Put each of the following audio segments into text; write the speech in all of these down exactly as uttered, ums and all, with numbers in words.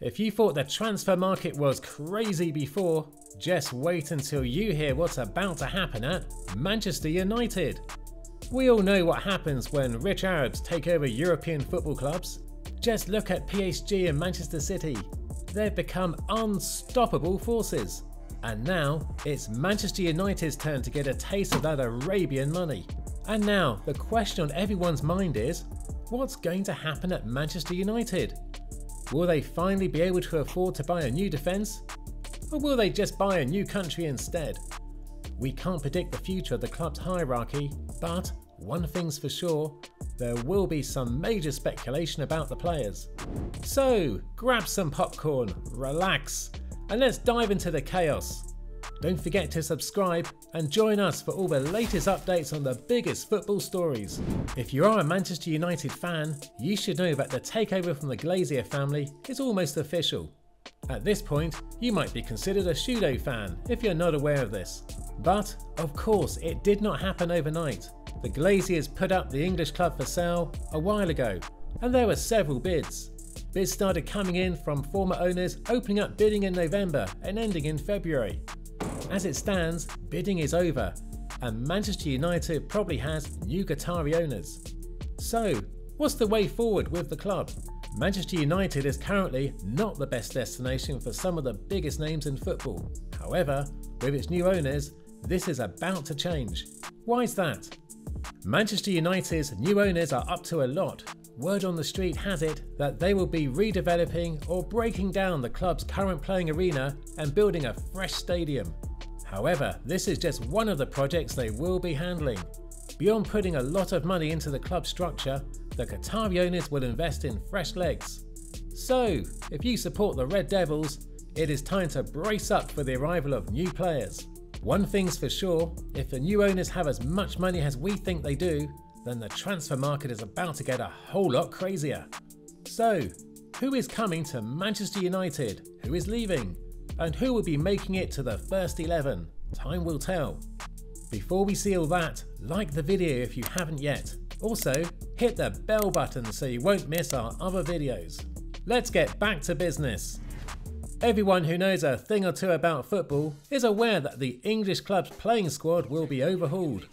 If you thought the transfer market was crazy before, just wait until you hear what's about to happen at Manchester United. We all know what happens when rich Arabs take over European football clubs. Just look at P S G and Manchester City. They've become unstoppable forces. And now it's Manchester United's turn to get a taste of that Arabian money. And now the question on everyone's mind is, what's going to happen at Manchester United? Will they finally be able to afford to buy a new defence? Or will they just buy a new country instead? We can't predict the future of the club's hierarchy, but one thing's for sure, there will be some major speculation about the players. So grab some popcorn, relax, and let's dive into the chaos. Don't forget to subscribe and join us for all the latest updates on the biggest football stories. If you are a Manchester United fan, you should know that the takeover from the Glazer family is almost official. At this point, you might be considered a pseudo fan if you're not aware of this. But, of course, it did not happen overnight. The Glazers put up the English club for sale a while ago, and there were several bids. Bids started coming in from former owners, opening up bidding in November and ending in February. As it stands, bidding is over, and Manchester United probably has new Qatari owners. So, what's the way forward with the club? Manchester United is currently not the best destination for some of the biggest names in football. However, with its new owners, this is about to change. Why is that? Manchester United's new owners are up to a lot. Word on the street has it that they will be redeveloping or breaking down the club's current playing arena and building a fresh stadium. However, this is just one of the projects they will be handling. Beyond putting a lot of money into the club structure, the Qatari owners will invest in fresh legs. So, if you support the Red Devils, it is time to brace up for the arrival of new players. One thing's for sure, if the new owners have as much money as we think they do, then the transfer market is about to get a whole lot crazier. So, who is coming to Manchester United? Who is leaving? And who will be making it to the first eleven? Time will tell. Before we see all that, like the video if you haven't yet. Also, hit the bell button so you won't miss our other videos. Let's get back to business. Everyone who knows a thing or two about football is aware that the English club's playing squad will be overhauled.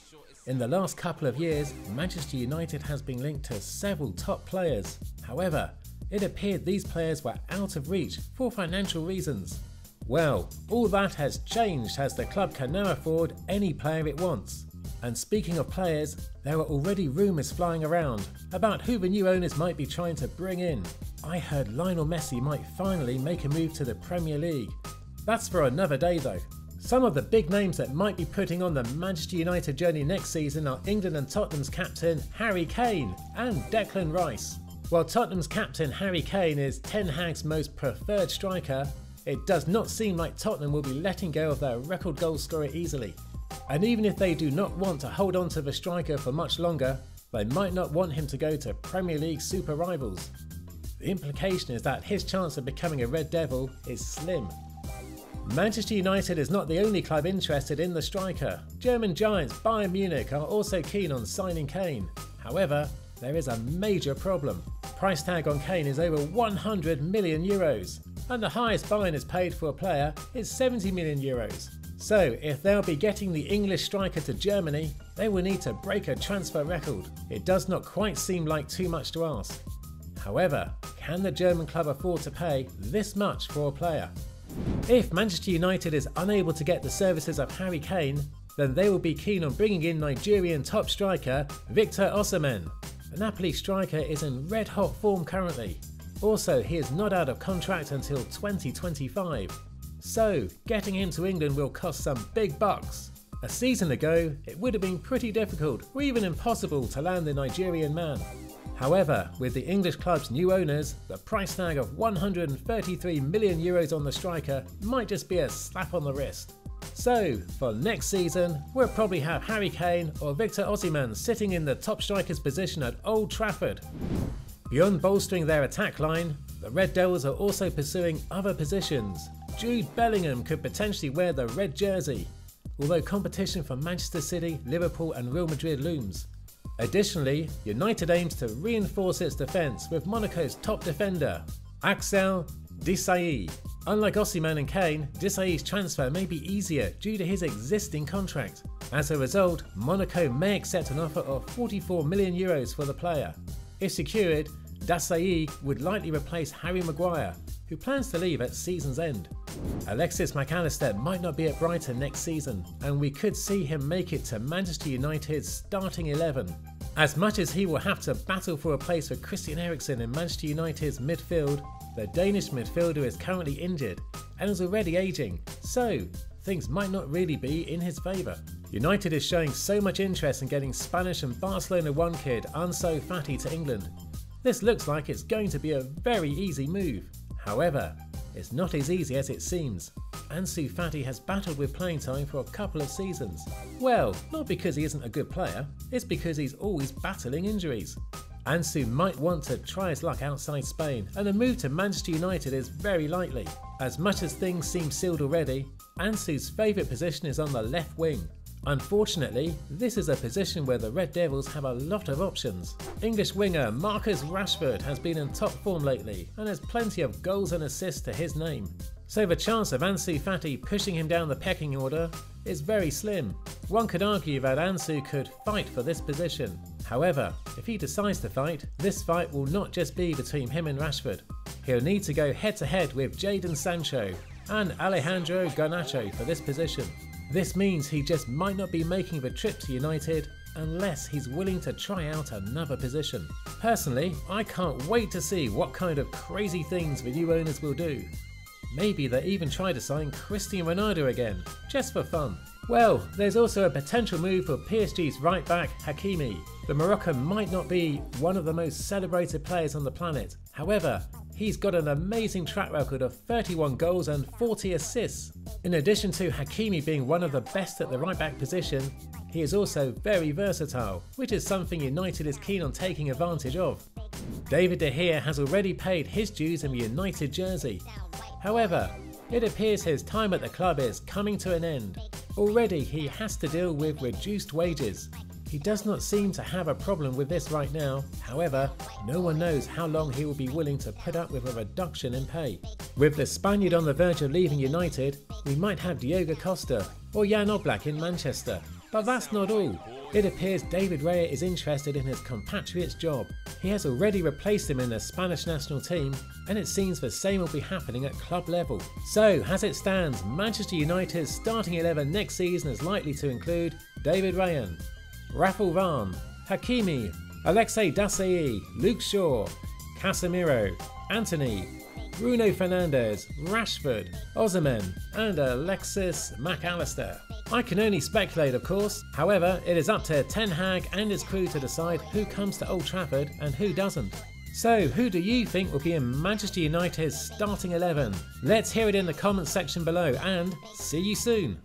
In the last couple of years, Manchester United has been linked to several top players. However, it appeared these players were out of reach for financial reasons. Well, all that has changed as the club can now afford any player it wants. And speaking of players, there are already rumours flying around about who the new owners might be trying to bring in. I heard Lionel Messi might finally make a move to the Premier League. That's for another day though. Some of the big names that might be putting on the Manchester United journey next season are England and Tottenham's captain Harry Kane and Declan Rice. While Tottenham's captain Harry Kane is Ten Hag's most preferred striker, it does not seem like Tottenham will be letting go of their record goal scorer easily. And even if they do not want to hold on to the striker for much longer, they might not want him to go to Premier League super rivals. The implication is that his chance of becoming a Red Devil is slim. Manchester United is not the only club interested in the striker. German giants Bayern Munich are also keen on signing Kane. However, there is a major problem. Price tag on Kane is over one hundred million euros, and the highest Bayern has paid for a player is seventy million euros. So, if they'll be getting the English striker to Germany, they will need to break a transfer record. It does not quite seem like too much to ask. However, can the German club afford to pay this much for a player? If Manchester United is unable to get the services of Harry Kane, then they will be keen on bringing in Nigerian top striker Victor Osimhen. The Napoli striker is in red-hot form currently. Also, he is not out of contract until twenty twenty-five. So, getting him to England will cost some big bucks. A season ago, it would have been pretty difficult or even impossible to land the Nigerian man. However, with the English club's new owners, the price tag of one hundred thirty-three million euros on the striker might just be a slap on the wrist. So, for next season, we'll probably have Harry Kane or Victor Osimhen sitting in the top striker's position at Old Trafford. Beyond bolstering their attack line, the Red Devils are also pursuing other positions. Jude Bellingham could potentially wear the red jersey, although competition from Manchester City, Liverpool and Real Madrid looms. Additionally, United aims to reinforce its defence with Monaco's top defender, Axel Disasi. Unlike Osimhen and Kane, Disasi's transfer may be easier due to his existing contract. As a result, Monaco may accept an offer of forty-four million euros for the player. If secured, Disasi would likely replace Harry Maguire, who plans to leave at season's end. Alexis McAllister might not be at Brighton next season, and we could see him make it to Manchester United's starting eleven. As much as he will have to battle for a place for Christian Eriksen in Manchester United's midfield, the Danish midfielder is currently injured and is already ageing, so things might not really be in his favour. United is showing so much interest in getting Spanish and Barcelona one kid Ansu Fati to England. This looks like it's going to be a very easy move. However, it's not as easy as it seems. Ansu Fati has battled with playing time for a couple of seasons. Well, not because he isn't a good player, it's because he's always battling injuries. Ansu might want to try his luck outside Spain, and a move to Manchester United is very likely. As much as things seem sealed already, Ansu's favourite position is on the left wing. Unfortunately, this is a position where the Red Devils have a lot of options. English winger Marcus Rashford has been in top form lately and has plenty of goals and assists to his name. So the chance of Ansu Fati pushing him down the pecking order is very slim. One could argue that Ansu could fight for this position. However, if he decides to fight, this fight will not just be between him and Rashford. He'll need to go head to head with Jadon Sancho and Alejandro Garnacho for this position. This means he just might not be making the trip to United unless he's willing to try out another position. Personally, I can't wait to see what kind of crazy things the new owners will do. Maybe they even try to sign Cristiano Ronaldo again, just for fun. Well, there's also a potential move for P S G's right back Hakimi. The Moroccan might not be one of the most celebrated players on the planet. However, he's got an amazing track record of thirty-one goals and forty assists. In addition to Hakimi being one of the best at the right back position, he is also very versatile, which is something United is keen on taking advantage of. David De Gea has already paid his dues in the United jersey. However, it appears his time at the club is coming to an end. Already he has to deal with reduced wages. He does not seem to have a problem with this right now. However, no one knows how long he will be willing to put up with a reduction in pay. With the Spaniard on the verge of leaving United, we might have Diogo Costa or Jan Oblak in Manchester. But that's not all. It appears David Raya is interested in his compatriot's job. He has already replaced him in the Spanish national team, and it seems the same will be happening at club level. So, as it stands, Manchester United's starting eleven next season is likely to include David Raya, Raphael Varane, Hakimi, Alexis Disasi, Luke Shaw, Casemiro, Antony, Bruno Fernandes, Rashford, Osimhen and Alexis McAllister. I can only speculate of course, however it is up to Ten Hag and his crew to decide who comes to Old Trafford and who doesn't. So who do you think will be in Manchester United's starting eleven? Let's hear it in the comments section below and see you soon!